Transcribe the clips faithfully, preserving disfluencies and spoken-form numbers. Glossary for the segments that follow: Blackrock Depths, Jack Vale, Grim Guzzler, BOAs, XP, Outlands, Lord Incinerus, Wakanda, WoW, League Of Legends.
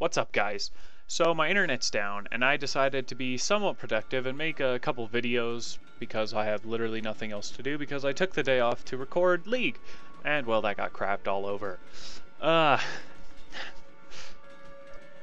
What's up, guys? So my internet's down and I decided to be somewhat productive and make a couple videos because I have literally nothing else to do because I took the day off to record League and well, that got crapped all over. Uh,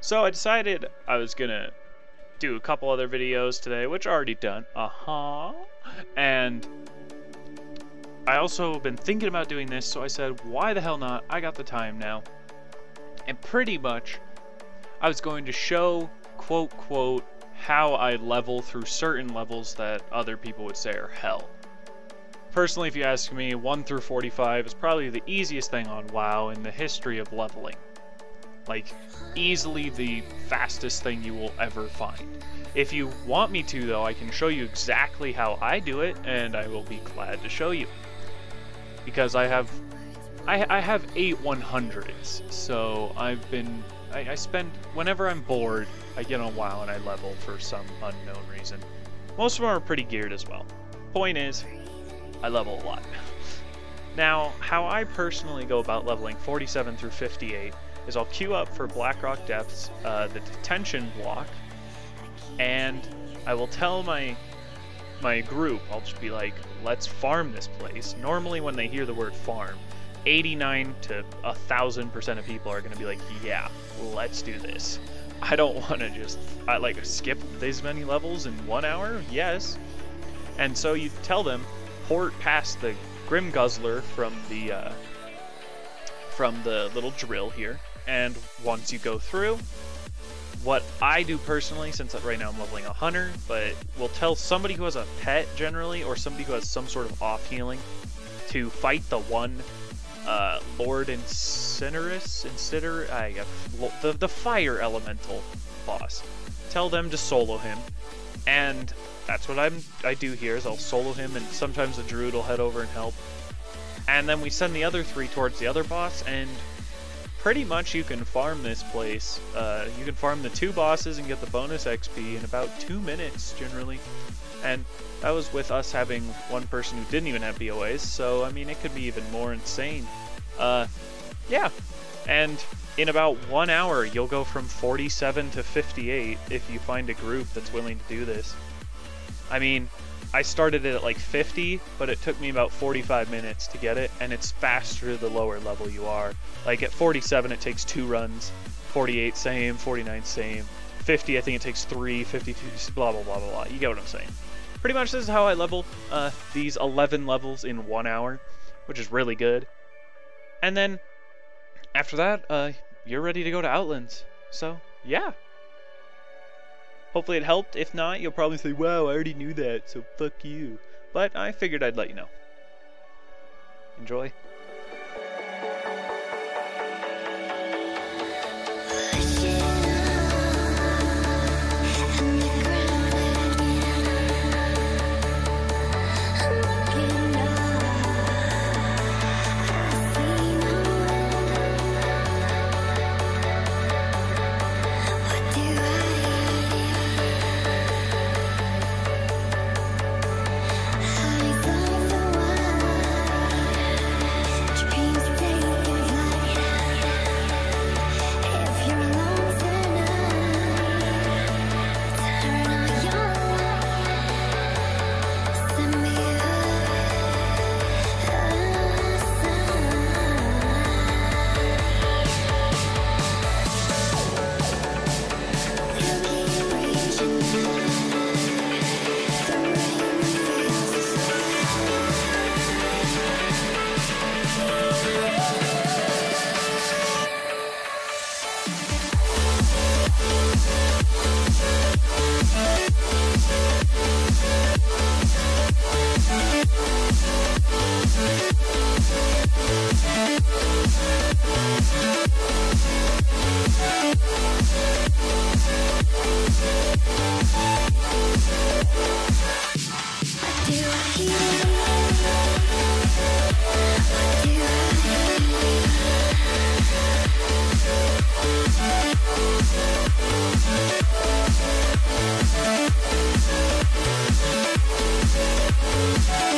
so I decided I was gonna do a couple other videos today, which I already done, uh-huh, and I also been thinking about doing this, so I said, why the hell not? I got the time now. And pretty much, I was going to show, quote, quote, how I level through certain levels that other people would say are hell. Personally, if you ask me, one through forty-five is probably the easiest thing on WoW in the history of leveling. Like, easily the fastest thing you will ever find. If you want me to, though, I can show you exactly how I do it, and I will be glad to show you. Because I have, I, I have eight one hundreds, so I've been, I, I spend, whenever I'm bored, I get on WoW and I level for some unknown reason. Most of them are pretty geared as well. Point is, I level a lot. Now, how I personally go about leveling forty-seven through fifty-eight is I'll queue up for Blackrock Depths, uh, the detention block, and I will tell my my group, I'll just be like, let's farm this place. Normally when they hear the word farm, eighty-nine to a thousand percent of people are going to be like, yeah, let's do this. I don't want to just I like skip these many levels in one hour, yes. And so you tell them, port past the Grim Guzzler from the, uh, from the little drill here, and once you go through, what I do personally, since right now I'm leveling a hunter, but we'll tell somebody who has a pet generally, or somebody who has some sort of off healing, to fight the one uh, Lord Incinerus, Inciner, I got the the fire elemental boss. Tell them to solo him, and that's what I'm I do here. Is I'll solo him, and sometimes the druid will head over and help, and then we send the other three towards the other boss and. Pretty much you can farm this place, uh, you can farm the two bosses and get the bonus X P in about two minutes generally, and that was with us having one person who didn't even have B O As, so I mean it could be even more insane. Uh, yeah, and in about one hour you'll go from forty-seven to fifty-eight if you find a group that's willing to do this. I mean, I started it at like fifty, but it took me about forty-five minutes to get it, and it's faster the lower level you are. Like at forty-seven it takes two runs, forty-eight same, forty-nine same, fifty I think it takes three, fifty-two, blah blah blah blah blah, you get what I'm saying. Pretty much this is how I level uh, these eleven levels in one hour, which is really good. And then, after that, uh, you're ready to go to Outlands, so yeah. Hopefully it helped. If not, you'll probably say, wow, I already knew that, so fuck you. But I figured I'd let you know. Enjoy. We'll be right back.